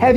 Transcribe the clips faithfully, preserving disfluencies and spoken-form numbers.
Have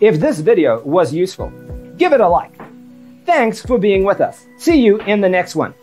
If this video was useful, give it a like. Thanks for being with us. See you in the next one.